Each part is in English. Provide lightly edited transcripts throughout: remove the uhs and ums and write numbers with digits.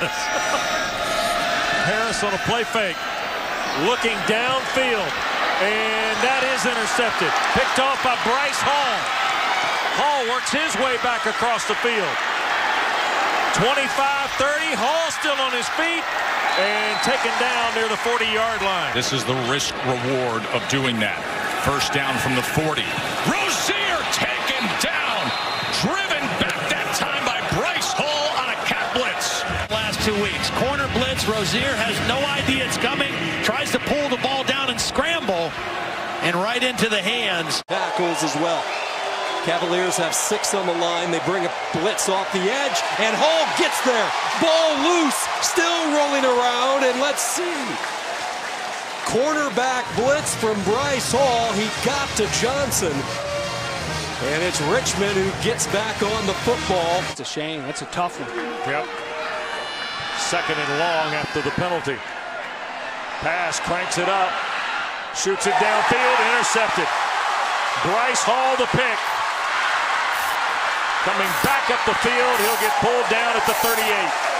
bonus. Harris on a play fake, looking downfield, and that is intercepted. Picked off by Bryce Hall. Hall works his way back across the field. 25-30, Hall still on his feet, and taken down near the 40-yard line. This is the risk-reward of doing that. First down from the 40. Rozier taken down, driven back that time by Bryce Hall on a cat blitz. Last 2 weeks, corner blitz, Rozier has no idea it's coming, tries to pull the ball down and scramble, and right into the hands. Tackles as well. Cavaliers have 6 on the line. They bring a blitz off the edge, and Hall gets there. Ball loose, still rolling around, and let's see. Cornerback blitz from Bryce Hall. He got to Johnson. And it's Richmond who gets back on the football. It's a shame. That's a tough one. Yep. Second and long after the penalty. Pass cranks it up. Shoots it downfield. Intercepted. Bryce Hall the pick. Coming back up the field, he'll get pulled down at the 38.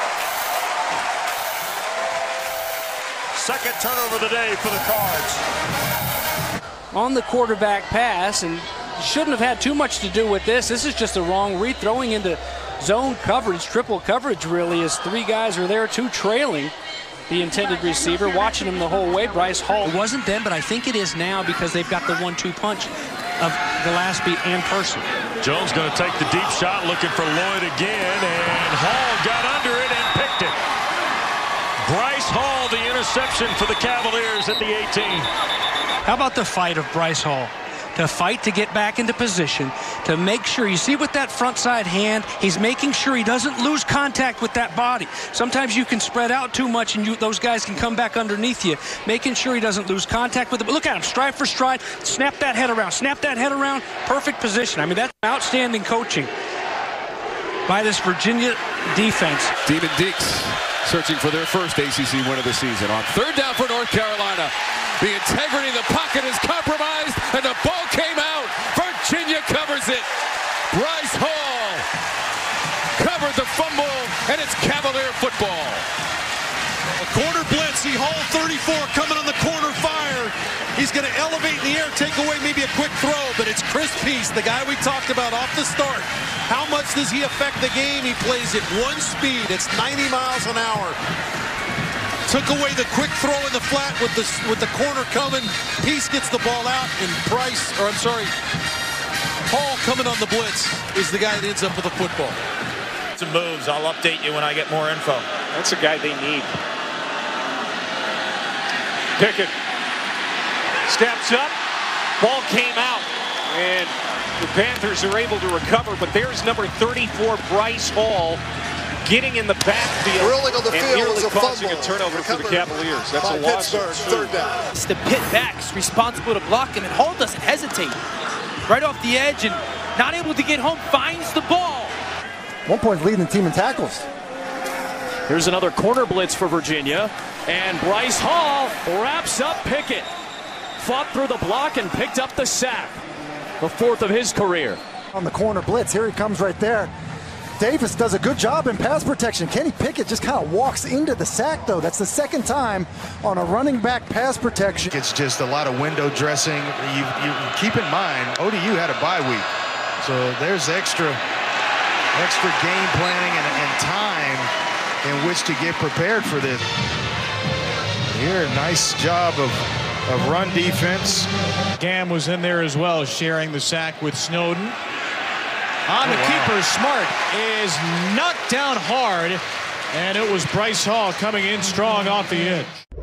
Second turnover of the day for the Cards. On the quarterback pass, and shouldn't have had too much to do with this. This is just the wrong read, throwing into zone coverage, triple coverage really, as 3 guys are there, 2 trailing the intended receiver, watching him the whole way. Bryce Hall. It wasn't then, but I think it is now because they've got the 1-2 punch of Gillespie and Purcell. Jones going to take the deep shot, looking for Lloyd again, and Hall got under it and picked it. Bryce Hall, the interception for the Cavaliers at the 18. How about the fight of Bryce Hall? To fight to get back into position, to make sure, you see with that front side hand, he's making sure he doesn't lose contact with that body. Sometimes you can spread out too much and those guys can come back underneath you, making sure he doesn't lose contact with it. But look at him, stride for stride, snap that head around, snap that head around, perfect position. I mean, that's outstanding coaching by this Virginia defense. Demon Deeks searching for their first ACC win of the season. On third down for North Carolina, the integrity of the pocket is compromised, and the ball came out. Virginia covers it. Bryce Hall covered the fumble, and it's Cavalier football. A corner blitz, he Hall 34 coming on the corner fire. He's going to elevate in the air, take away maybe a quick throw, but it's Chris Peace, the guy we talked about off the start. How much does he affect the game? He plays at one speed. It's 90 miles an hour. Took away the quick throw in the flat with the corner coming. Peace gets the ball out, and Hall coming on the blitz is the guy that ends up with the football. Some moves. I'll update you when I get more info. That's a guy they need. Pickett steps up. Ball came out, and the Panthers are able to recover, but there's number 34, Bryce Hall, getting in the backfield and nearly causing a turnover for the Cavaliers. That's a loss. Third down. It's the pit backs responsible to block him, and Hall doesn't hesitate. Right off the edge and not able to get home, finds the ball. 1 point leading the team in tackles. Here's another corner blitz for Virginia, and Bryce Hall wraps up Pickett. Fought through the block and picked up the sack. The 4th of his career. On the corner blitz, here he comes right there. Davis does a good job in pass protection. Kenny Pickett just kind of walks into the sack, though. That's the second time on a running back pass protection. It's just a lot of window dressing. You keep in mind, ODU had a bye week. So there's extra game planning and time in which to get prepared for this. Here, nice job of run defense. Gam was in there as well, sharing the sack with Snowden. On the keeper, Smart is knocked down hard, and it was Bryce Hall coming in strong off the edge.